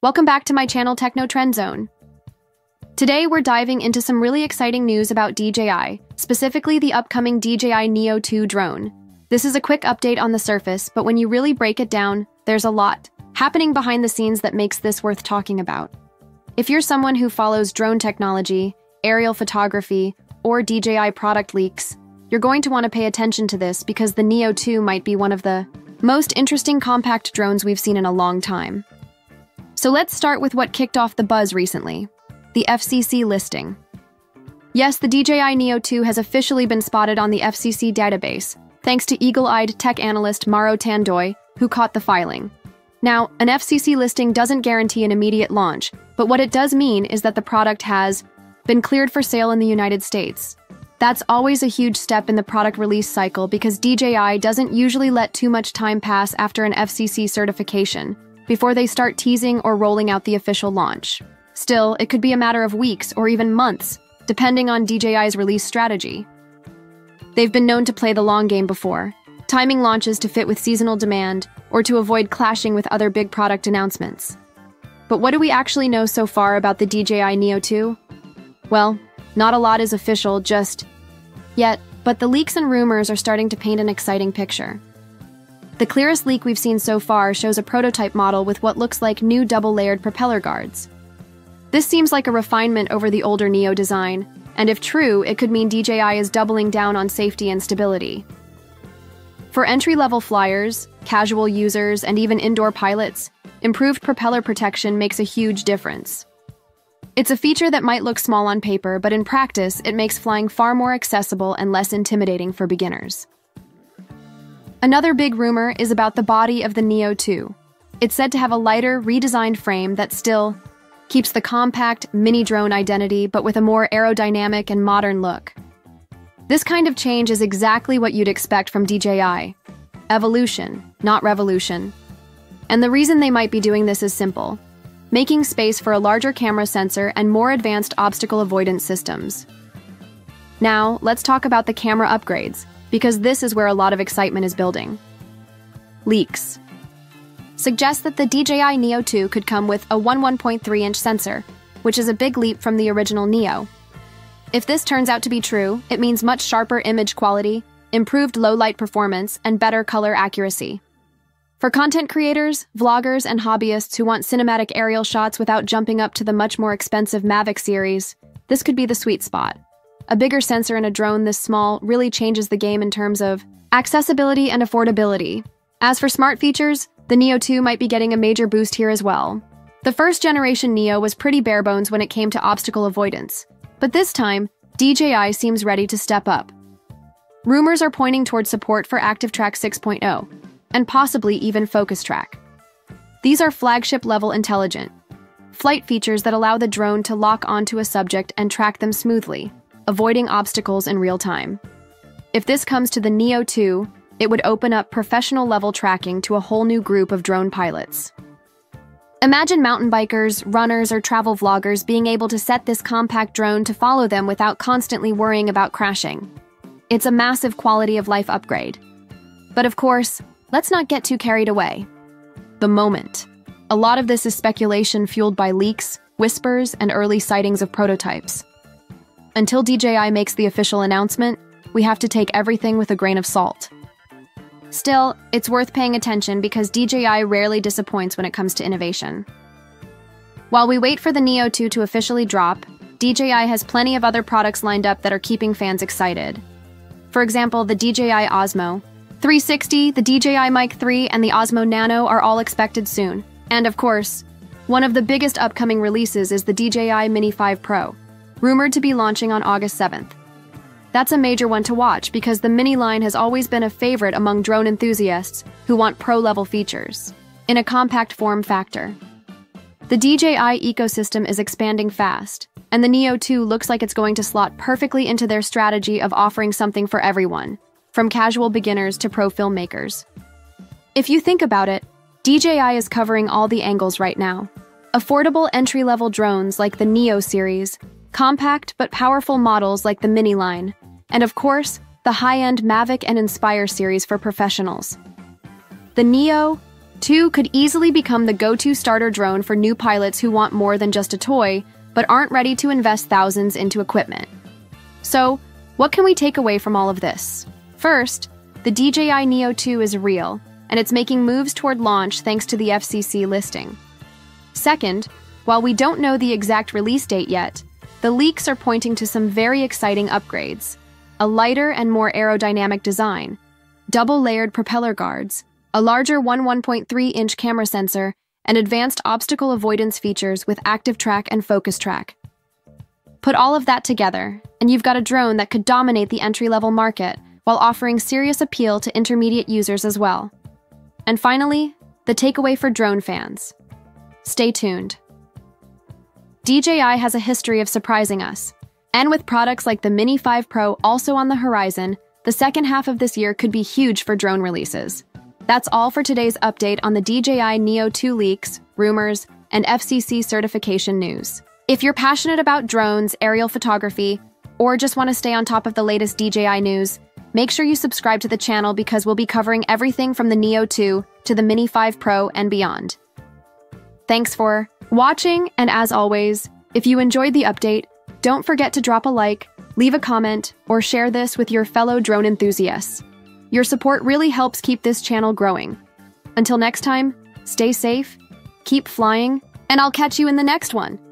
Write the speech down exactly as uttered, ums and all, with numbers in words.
Welcome back to my channel TechnoTrend Zone. Today we're diving into some really exciting news about D J I, specifically the upcoming D J I Neo two drone. This is a quick update on the surface, but when you really break it down, there's a lot happening behind the scenes that makes this worth talking about. If you're someone who follows drone technology, aerial photography, or D J I product leaks, you're going to want to pay attention to this because the Neo two might be one of the most interesting compact drones we've seen in a long time. So let's start with what kicked off the buzz recently, the F C C listing. Yes, the D J I Neo two has officially been spotted on the F C C database, thanks to eagle-eyed tech analyst Mauro Tandoy, who caught the filing. Now, an F C C listing doesn't guarantee an immediate launch, but what it does mean is that the product has been cleared for sale in the United States. That's always a huge step in the product release cycle because D J I doesn't usually let too much time pass after an F C C certification before they start teasing or rolling out the official launch. Still, it could be a matter of weeks or even months, depending on D J I's release strategy. They've been known to play the long game before, timing launches to fit with seasonal demand or to avoid clashing with other big product announcements. But what do we actually know so far about the D J I Neo two? Well, not a lot is official just yet, but the leaks and rumors are starting to paint an exciting picture. The clearest leak we've seen so far shows a prototype model with what looks like new double-layered propeller guards. This seems like a refinement over the older Neo design, and if true, it could mean D J I is doubling down on safety and stability. For entry-level flyers, casual users, and even indoor pilots, improved propeller protection makes a huge difference. It's a feature that might look small on paper, but in practice, it makes flying far more accessible and less intimidating for beginners. Another big rumor is about the body of the Neo two. It's said to have a lighter, redesigned frame that still keeps the compact, mini-drone identity, but with a more aerodynamic and modern look. This kind of change is exactly what you'd expect from D J I. Evolution, not revolution. And the reason they might be doing this is simple: making space for a larger camera sensor and more advanced obstacle avoidance systems. Now, let's talk about the camera upgrades, because this is where a lot of excitement is building. Leaks suggest that the D J I Neo two could come with a eleven point three inch sensor, which is a big leap from the original Neo. If this turns out to be true, it means much sharper image quality, improved low-light performance, and better color accuracy. For content creators, vloggers, and hobbyists who want cinematic aerial shots without jumping up to the much more expensive Mavic series, this could be the sweet spot. A bigger sensor in a drone this small really changes the game in terms of accessibility and affordability. As for smart features, the Neo two might be getting a major boost here as well. The first generation Neo was pretty barebones when it came to obstacle avoidance, but this time, D J I seems ready to step up. Rumors are pointing towards support for ActiveTrack six point oh, and possibly even FocusTrack. These are flagship-level intelligent flight features that allow the drone to lock onto a subject and track them smoothly, avoiding obstacles in real time. If this comes to the Neo two, it would open up professional-level tracking to a whole new group of drone pilots. Imagine mountain bikers, runners, or travel vloggers being able to set this compact drone to follow them without constantly worrying about crashing. It's a massive quality-of-life upgrade. But of course, let's not get too carried away. The moment. A lot of this is speculation fueled by leaks, whispers, and early sightings of prototypes. Until D J I makes the official announcement, we have to take everything with a grain of salt. Still, it's worth paying attention because D J I rarely disappoints when it comes to innovation. While we wait for the Neo two to officially drop, D J I has plenty of other products lined up that are keeping fans excited. For example, the D J I Osmo three sixty, the D J I Mic three, and the Osmo Nano are all expected soon. And of course, one of the biggest upcoming releases is the D J I Mini five Pro. Rumored to be launching on August seventh. That's a major one to watch because the Mini line has always been a favorite among drone enthusiasts who want pro-level features in a compact form factor. The D J I ecosystem is expanding fast, and the Neo two looks like it's going to slot perfectly into their strategy of offering something for everyone, from casual beginners to pro filmmakers. If you think about it, D J I is covering all the angles right now. Affordable entry-level drones like the Neo series, compact but powerful models like the Mini line, and of course, the high-end Mavic and Inspire series for professionals. The Neo, two could easily become the go-to starter drone for new pilots who want more than just a toy, but aren't ready to invest thousands into equipment. So, what can we take away from all of this? First, the D J I Neo two is real, and it's making moves toward launch thanks to the F C C listing. Second, while we don't know the exact release date yet, the leaks are pointing to some very exciting upgrades: a lighter and more aerodynamic design, double-layered propeller guards, a larger one point three inch camera sensor, and advanced obstacle avoidance features with ActiveTrack and FocusTrack. Put all of that together, and you've got a drone that could dominate the entry-level market while offering serious appeal to intermediate users as well. And finally, the takeaway for drone fans. Stay tuned. D J I has a history of surprising us, and with products like the Mini five Pro also on the horizon, the second half of this year could be huge for drone releases. That's all for today's update on the D J I Neo two leaks, rumors, and F C C certification news. If you're passionate about drones, aerial photography, or just want to stay on top of the latest D J I news, make sure you subscribe to the channel because we'll be covering everything from the Neo two to the Mini five Pro and beyond. Thanks for watching, and as always, if you enjoyed the update, don't forget to drop a like, leave a comment, or share this with your fellow drone enthusiasts. Your support really helps keep this channel growing. Until next time, stay safe, keep flying, and I'll catch you in the next one.